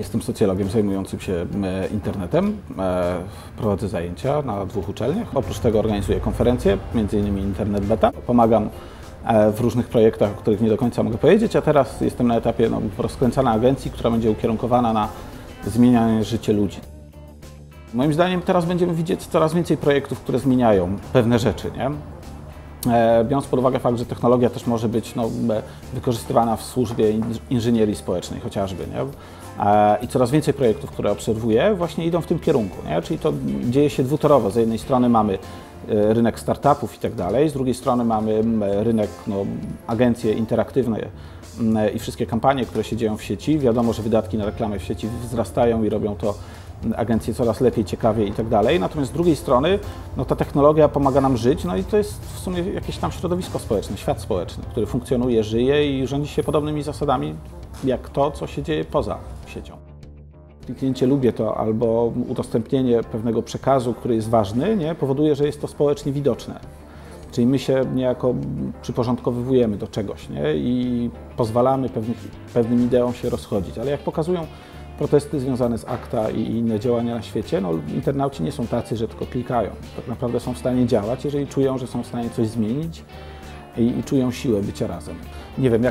Jestem socjologiem zajmującym się internetem. Prowadzę zajęcia na 2 uczelniach. Oprócz tego organizuję konferencje, m.in. Internet Beta. Pomagam w różnych projektach, o których nie do końca mogę powiedzieć, a teraz jestem na etapie rozkręcania agencji, która będzie ukierunkowana na zmienianie życia ludzi. Moim zdaniem teraz będziemy widzieć coraz więcej projektów, które zmieniają pewne rzeczy, nie? Biorąc pod uwagę fakt, że technologia też może być wykorzystywana w służbie inżynierii społecznej chociażby, nie? I coraz więcej projektów, które obserwuję, właśnie idą w tym kierunku, nie? Czyli to dzieje się dwutorowo. Z jednej strony mamy rynek startupów i tak dalej, z drugiej strony mamy rynek, agencje interaktywne i wszystkie kampanie, które się dzieją w sieci. Wiadomo, że wydatki na reklamę w sieci wzrastają i robią to agencje coraz lepiej, ciekawiej i tak dalej. Natomiast z drugiej strony ta technologia pomaga nam żyć, i to jest w sumie jakieś tam środowisko społeczne, świat społeczny, który funkcjonuje, żyje i rządzi się podobnymi zasadami jak to, co się dzieje poza siecią. Kliknięcie lubię to albo udostępnienie pewnego przekazu, który jest ważny, nie, powoduje, że jest to społecznie widoczne. Czyli my się niejako przyporządkowywujemy do czegoś, nie, i pozwalamy pewnym ideom się rozchodzić, ale jak pokazują protesty związane z ACTA i inne działania na świecie, internauci nie są tacy, że tylko klikają. Tak naprawdę są w stanie działać, jeżeli czują, że są w stanie coś zmienić i czują siłę bycia razem. Nie wiem,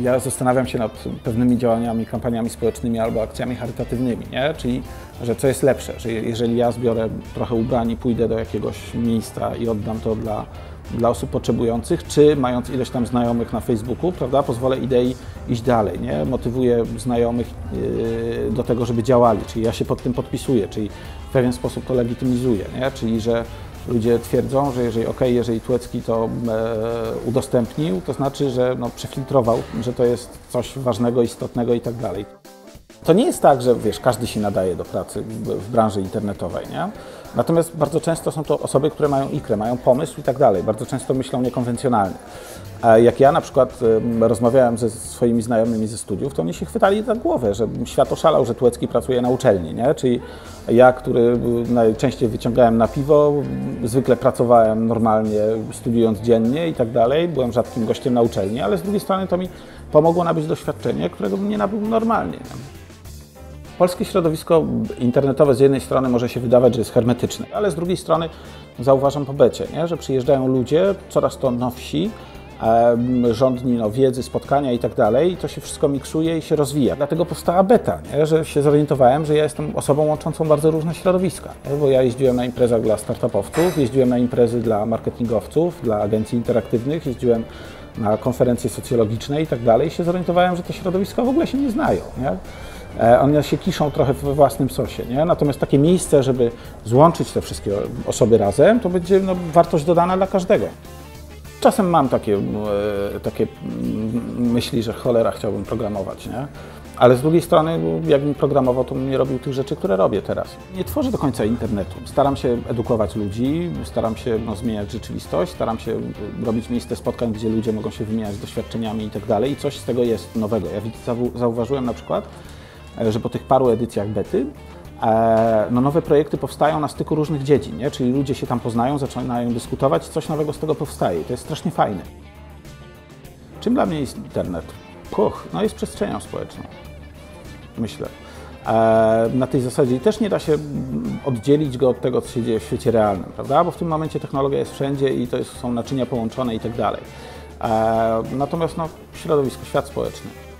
ja zastanawiam się nad pewnymi działaniami, kampaniami społecznymi albo akcjami charytatywnymi, nie? Czyli, że co jest lepsze, że jeżeli ja zbiorę trochę ubrań i pójdę do jakiegoś miejsca i oddam to dla osób potrzebujących, czy mając ileś tam znajomych na Facebooku, prawda, pozwolę idei iść dalej, nie? Motywuję znajomych do tego, żeby działali, czyli ja się pod tym podpisuję, czyli w pewien sposób to legitymizuję, nie? Czyli, że ludzie twierdzą, że jeżeli Tułecki to udostępnił, to znaczy, że przefiltrował, że to jest coś ważnego, istotnego i tak dalej. To nie jest tak, że każdy się nadaje do pracy w branży internetowej, nie? Natomiast bardzo często są to osoby, które mają ikrę, mają pomysł i tak dalej. Bardzo często myślą niekonwencjonalnie. Jak ja na przykład rozmawiałem ze swoimi znajomymi ze studiów, to oni się chwytali za głowę, że świat oszalał, że Tułecki pracuje na uczelni, nie? Czyli ja, który najczęściej wyciągałem na piwo, zwykle pracowałem normalnie, studiując dziennie i tak dalej, byłem rzadkim gościem na uczelni, ale z drugiej strony to mi pomogło nabyć doświadczenie, którego bym nie nabył normalnie, nie? Polskie środowisko internetowe z jednej strony może się wydawać, że jest hermetyczne, ale z drugiej strony zauważam po becie, nie? Że przyjeżdżają ludzie coraz to nowsi, żądni wiedzy, spotkania i tak dalej, i to się wszystko miksuje i się rozwija. Dlatego powstała beta, nie? Że się zorientowałem, że ja jestem osobą łączącą bardzo różne środowiska, nie? Bo ja jeździłem na imprezach dla startupowców, jeździłem na imprezy dla marketingowców, dla agencji interaktywnych, jeździłem na konferencje socjologiczne i tak dalej, i się zorientowałem, że te środowiska w ogóle się nie znają, nie? One się kiszą trochę we własnym sosie, nie? Natomiast takie miejsce, żeby złączyć te wszystkie osoby razem, to będzie wartość dodana dla każdego. Czasem mam takie myśli, że cholera, chciałbym programować, nie? Ale z drugiej strony, jakbym programował, to bym nie robił tych rzeczy, które robię teraz. Nie tworzę do końca internetu. Staram się edukować ludzi, staram się zmieniać rzeczywistość, staram się robić miejsce spotkań, gdzie ludzie mogą się wymieniać doświadczeniami i tak dalej. I coś z tego jest nowego. Ja zauważyłem na przykład, że po tych paru edycjach bety nowe projekty powstają na styku różnych dziedzin, nie? Czyli ludzie się tam poznają, zaczynają dyskutować, coś nowego z tego powstaje i to jest strasznie fajne. Czym dla mnie jest internet? Jest przestrzenią społeczną, myślę. Na tej zasadzie też nie da się oddzielić go od tego, co się dzieje w świecie realnym, prawda? Bo w tym momencie technologia jest wszędzie i to są naczynia połączone i tak dalej. Natomiast środowisko, świat społeczny.